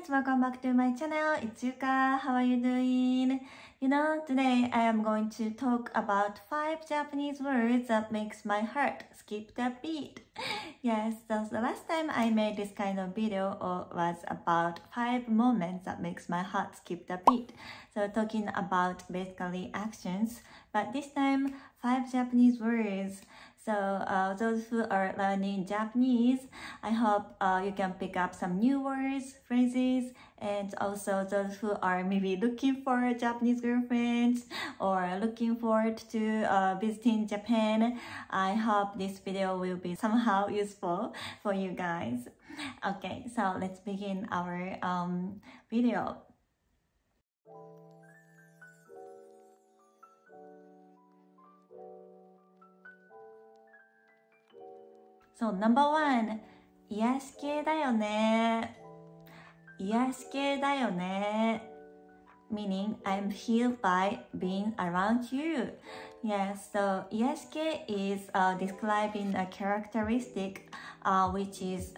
guys, welcome back to my channel. It's Yuka. How are you doing? You know, today I am going to talk about 5 Japanese words that makes my heart skip the beat. Yes, that's the last time I made this kind of video was about 5 moments that makes my heart skip the beat. So talking about basically actions, but this time 5 Japanese words. So those who are learning Japanese, I hope you can pick up some new words, phrases, and also those who are maybe looking for Japanese girlfriends or looking forward to visiting Japan. I hope this video will be somehow useful for you guys. Okay, so let's begin our video. So number 1, 癒し系だよね。癒し系だよね。Meaning I'm healed by being around you. Yes, so 癒し系 is describing a characteristic which is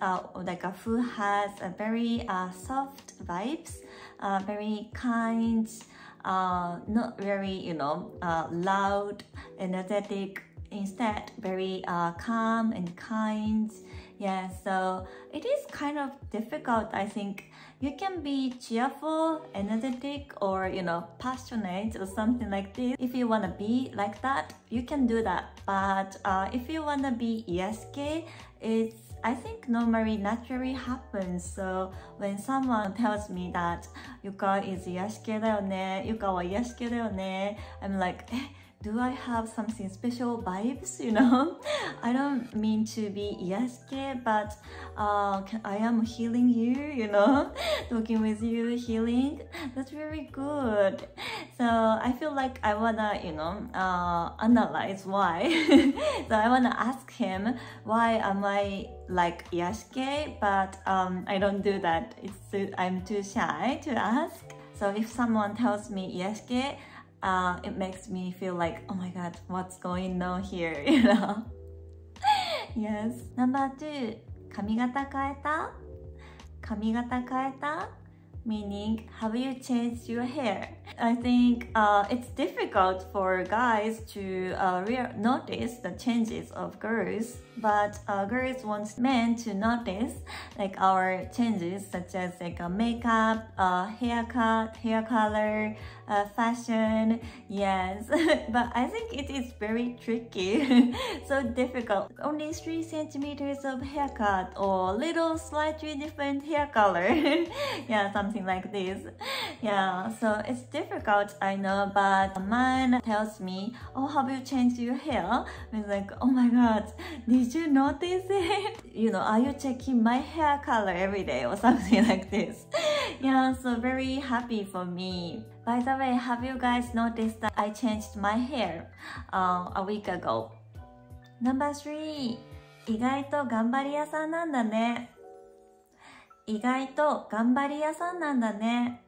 like a who has a very soft vibes, very kind, not very, you know, loud, energetic. Instead, very calm and kind. Yeah, so it is kind of difficult. I think you can be cheerful, energetic, or, you know, passionate or something like this. If you want to be like that, you can do that. But if you want to be iesuke, it's, I think, normally naturally happens. So when someone tells me that Yuka is iesuke da yo ne, Yuka wa iesuke da yo ne, I'm like, eh? Do I have something special vibes, you know? I don't mean to be iesuke, but I am healing you, you know? Talking with you, healing, that's very good. So I feel like I wanna, you know, analyze why. So I wanna ask him, why am I like iesuke, but I don't do that. I'm too shy to ask. So if someone tells me iesuke, it makes me feel like, oh my god, what's going on here, you know? Yes. Number 2, 髪型変えた? 髪型変えた? Meaning, have you changed your hair? I think it's difficult for guys to notice the changes of girls, but girls want men to notice like our changes, such as like makeup, haircut, hair color, fashion. Yes, but I think it is very tricky, so difficult. Only 3 centimeters of haircut or little slightly different hair color. Yeah, something like this. Yeah, so it's difficult, I know, but a man tells me, oh, have you changed your hair? It's like, oh my god, did you notice it? You know, are you checking my hair color every day or something like this? Yeah, so very happy for me. By the way, have you guys noticed that I changed my hair a week ago? Number 3, 意外と頑張り屋さんなんだね。意外と頑張り屋さんなんだね。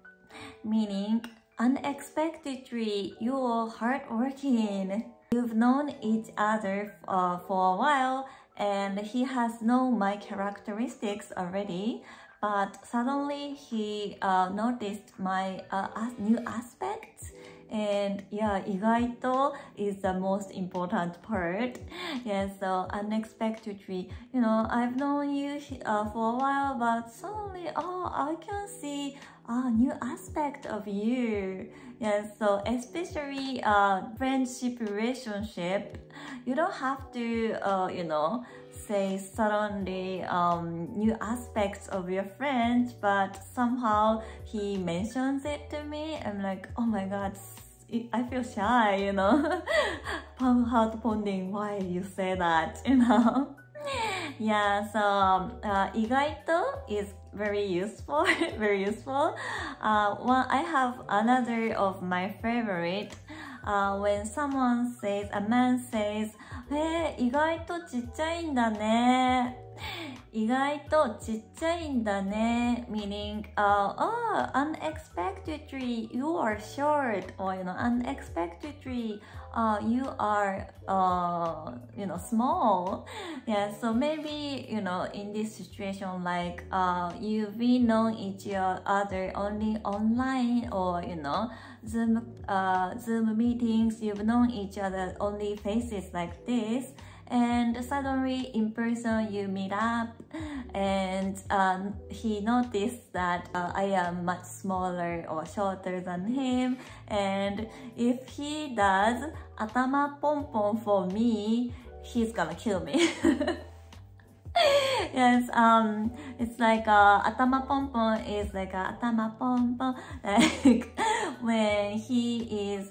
Meaning, unexpectedly, you're hardworking. You've known each other for a while, and he has known my characteristics already. But suddenly, he noticed my new aspects. And yeah, 意外と is the most important part. Yeah, so unexpectedly, you know, I've known you for a while, but suddenly, oh, I can see a new aspect of you. Yeah, so especially friendship relationship, you don't have to, you know, say suddenly new aspects of your friend, but somehow he mentions it to me. I'm like, oh my god, I feel shy, you know. Heart pounding, why you say that, you know? Yeah, so 意外と is very useful. Very useful. Well, I have another of my favorite. When someone says, a man says, え、意外とちっちゃいんだね。意外とちっちゃいんだね meaning unexpectedly you are short or unexpectedly you are small. Yeah, so maybe in this situation like we know each other only online or Zoom meetings, you've known each other only faces like this, and suddenly in person you meet up, and he noticed that I am much smaller or shorter than him, and if he does atama pompon for me, he's gonna kill me. Yes, it's like atama pompon is like atama pompon, like when he is,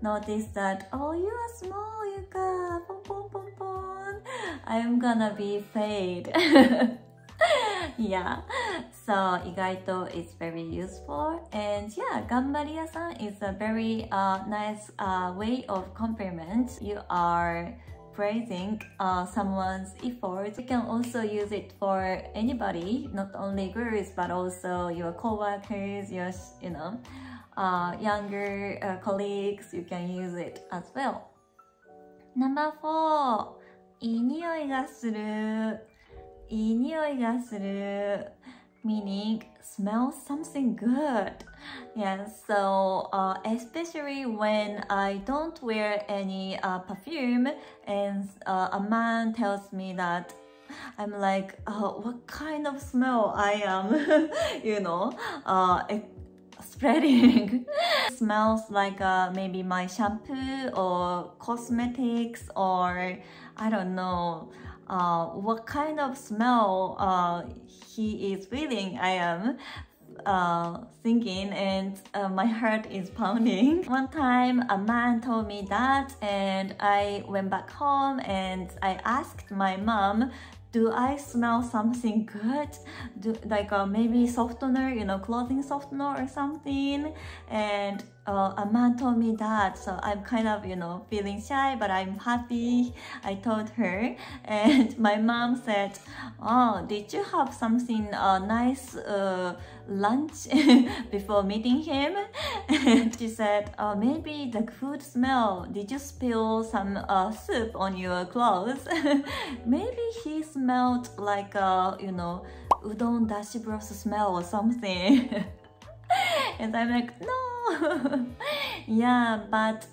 notice that, oh, you are small, Yuka, pom pom pom pom, I'm gonna be paid. Yeah, so 意外と is very useful, and yeah, 頑張り屋さん is a very nice way of compliment. You are praising someone's effort. You can also use it for anybody, not only girls, but also your co-workers, your, younger colleagues. You can use it as well. Number 4, いい匂いがする。いい匂いがする。 meaning smell something good. Yeah, so especially when I don't wear any perfume, and a man tells me that, I'm like, oh, what kind of smell I am, spreading. Smells like maybe my shampoo or cosmetics, or I don't know what kind of smell he is feeling I am thinking, and my heart is pounding. One time a man told me that, and I went back home and I asked my mom, do I smell something good? Maybe softener, clothing softener or something. And a man told me that. So I'm kind of, feeling shy, but I'm happy. I told her. And my mom said, oh, did you have something nice lunch before meeting him? And she said, oh, maybe the food smell. Did you spill some soup on your clothes? Maybe he smelled like, udon dashi broth smell or something. And I'm like, no. Yeah, but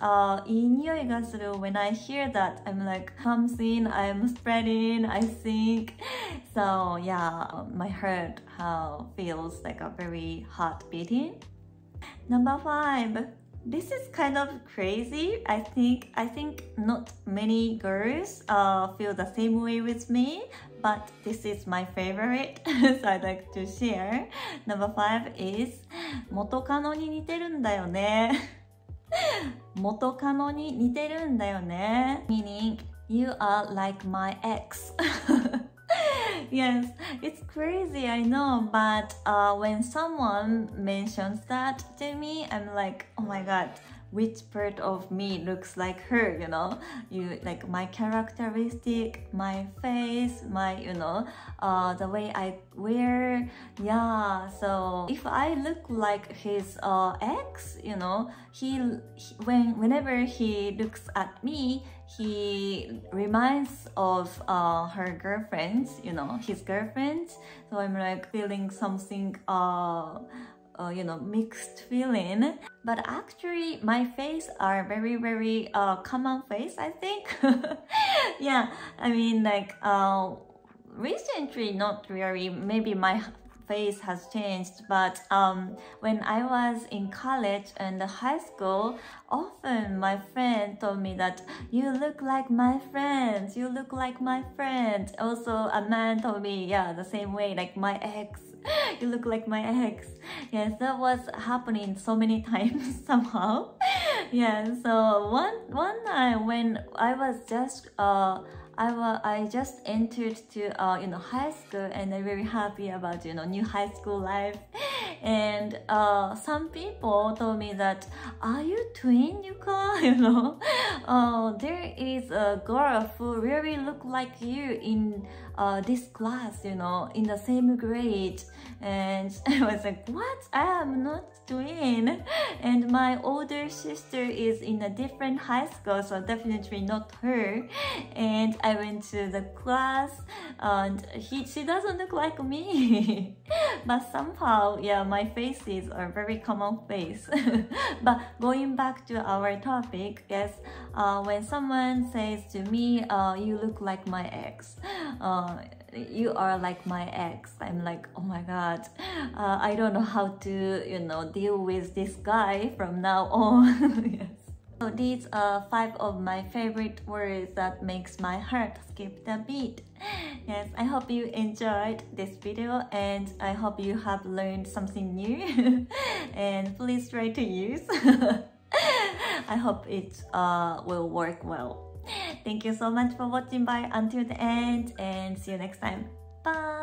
いい匂いがする when I hear that, I'm like, something I'm spreading, I think. So yeah, my heart feels like a very hot beating. Number 5, this is kind of crazy. I think not many girls feel the same way with me, but this is my favorite, so I'd like to share. Number 5 is 元カノに似てるんだよね。元カノに似てるんだよね。Meaning, you are like my ex. Yes, it's crazy, I know, but when someone mentions that to me, I'm like, oh my god, which part of me looks like her, like my characteristic, my face, my, the way I wear. Yeah, so if I look like his ex, whenever he looks at me, he reminds of her girlfriends, his girlfriends. So I'm like feeling something, mixed feeling. But actually, my face are very, very common face, I think. Yeah, I mean, like, recently, not really, maybe my face has changed, but when I was in college and high school, often my friend told me that, you look like my friends, you look like my friend. Also, a man told me, yeah, the same way, like my ex, you look like my ex. Yes, that was happening so many times somehow. Yeah, so one time when I was just I just entered to high school, and I'm very happy about new high school life. And some people told me that, are you twin, Yuka? You know, there is a girl who really look like you in this class, you know, in the same grade. And I was like, what? I am not twin. And my older sister is in a different high school, so definitely not her. And I went to the class and she doesn't look like me. But somehow, yeah, my faces are very common face. But going back to our topic, yes, when someone says to me, you look like my ex, you are like my ex, I'm like, oh my god, I don't know how to, you know, deal with this guy from now on. Yes. So these are 5 of my favorite words that makes my heart skip the beat. Yes, I hope you enjoyed this video and I hope you have learned something new. And please try to use. I hope it will work well. Thank you so much for watching by until the end, and see you next time. Bye!